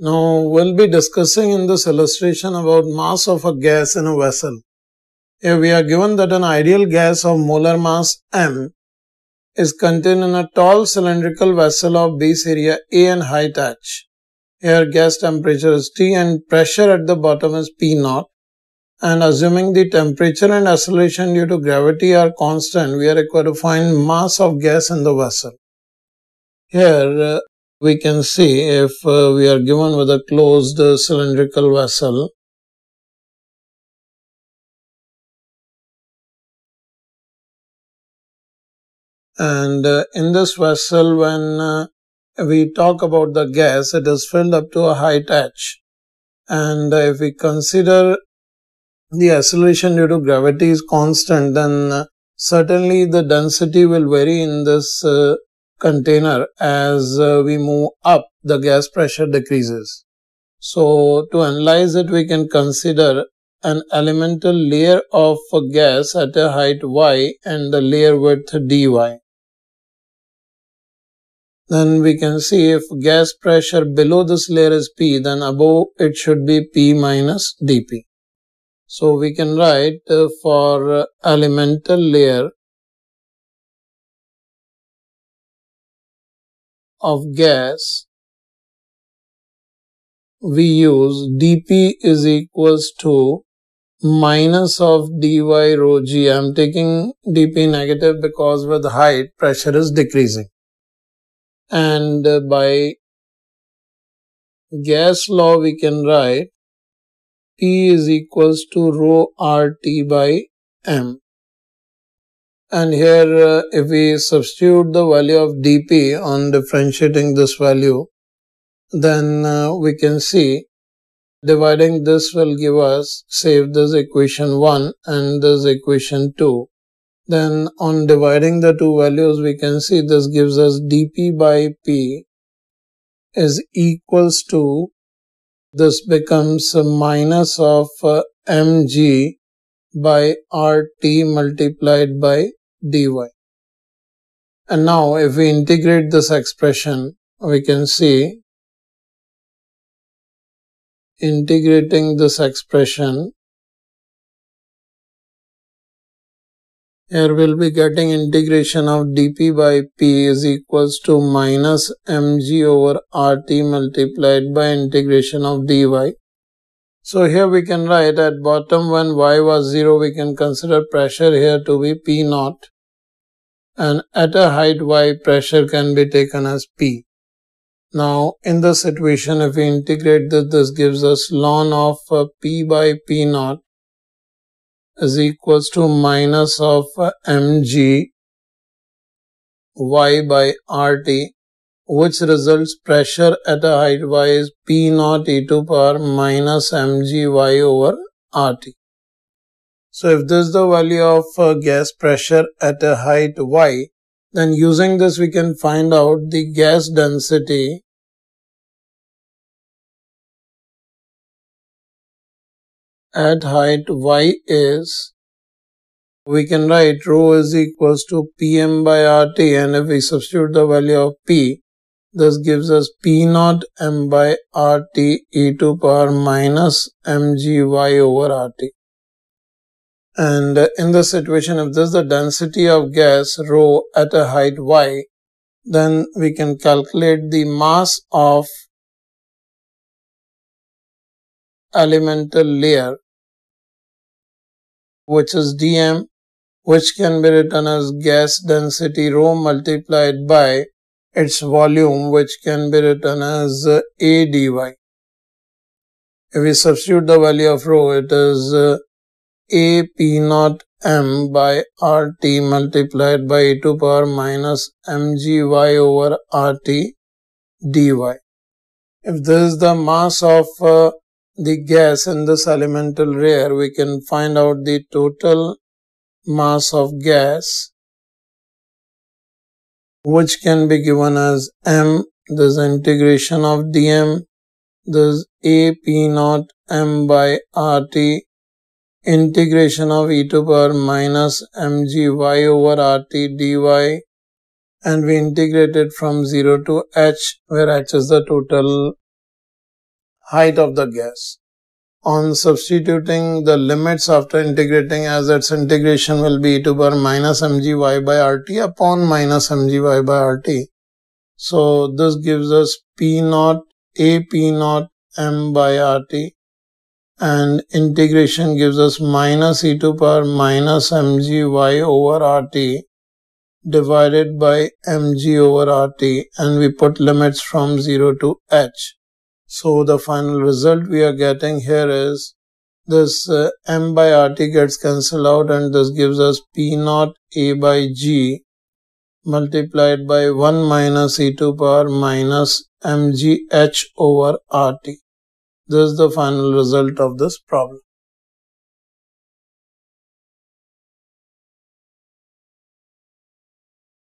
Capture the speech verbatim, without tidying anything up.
Now, we'll be discussing in this illustration about mass of a gas in a vessel. Here we are given that an ideal gas of molar mass m is contained in a tall cylindrical vessel of base area A and height h. Here gas temperature is T and pressure at the bottom is P zero. And assuming the temperature and acceleration due to gravity are constant, we are required to find mass of gas in the vessel. Here, uh, we can see if uh, we are given with a closed uh, cylindrical vessel. And uh, in this vessel, when uh, we talk about the gas, it is filled up to a height h. And uh, if we consider the acceleration due to gravity is constant, then uh, certainly the density will vary in this uh, container. As uh, we move up, the gas pressure decreases. So, to analyze it, we can consider an elemental layer of a gas at a height y and the layer width dy. Then we can see if gas pressure below this layer is P, then above it should be P minus dP. So, we can write uh, for uh, elemental layer of gas, we use dP is equals to minus of dy rho g. I am taking dP negative because with height pressure is decreasing. And by gas law we can write P is equals to rho RT by m. And here uh, if we substitute the value of dP on differentiating this value, then uh, we can see dividing this will give us, save this equation one and this equation two. Then on dividing the two values, we can see this gives us dP by P is equals to, this becomes a minus of uh, mg by RT multiplied by dy. And now if we integrate this expression, we can see integrating this expression, here we will be getting integration of dP by P is equals to minus mg over RT multiplied by integration of dy. So, here we can write at bottom when y was zero, we can consider pressure here to be P zero, and at a height y pressure can be taken as P. Now, in this situation if we integrate this, this gives us ln of P by P zero is equals to minus of mg y by RT, which results pressure at a height y is P zero e to power minus mg y over RT. So, if this is the value of uh, gas pressure at a height y, then using this we can find out the gas density at height y is, we can write rho is equals to Pm by RT, and if we substitute the value of P, this gives us P zero m by RT e to power minus mg y over RT. And in this situation, if this is the density of gas rho at a height y, then we can calculate the mass of elemental layer, which is dm, which can be written as gas density rho multiplied by its volume, which can be written as uh, A dy. If we substitute the value of rho, it is uh, A P zero m by RT multiplied by e to power minus mg y over RT dy. If this is the mass of uh, the gas in this elemental layer, we can find out the total mass of gas, which can be given as m, this is integration of dm, this is A P zero m by RT, integration of e to power minus mg y over RT dy, and we integrate it from zero to h, where h is the total height of the gas. On substituting the limits after integrating, as its integration will be e to power minus mgy by rt upon minus mgy by rt. So this gives us p naught a p naught m by rt, and integration gives us minus e to power minus mgy over rt divided by mg over rt, and we put limits from zero to h. So the final result we are getting here is this uh, m by rt gets cancelled out, and this gives us p naught a by g multiplied by one minus e to power minus mgh over rt. This is the final result of this problem.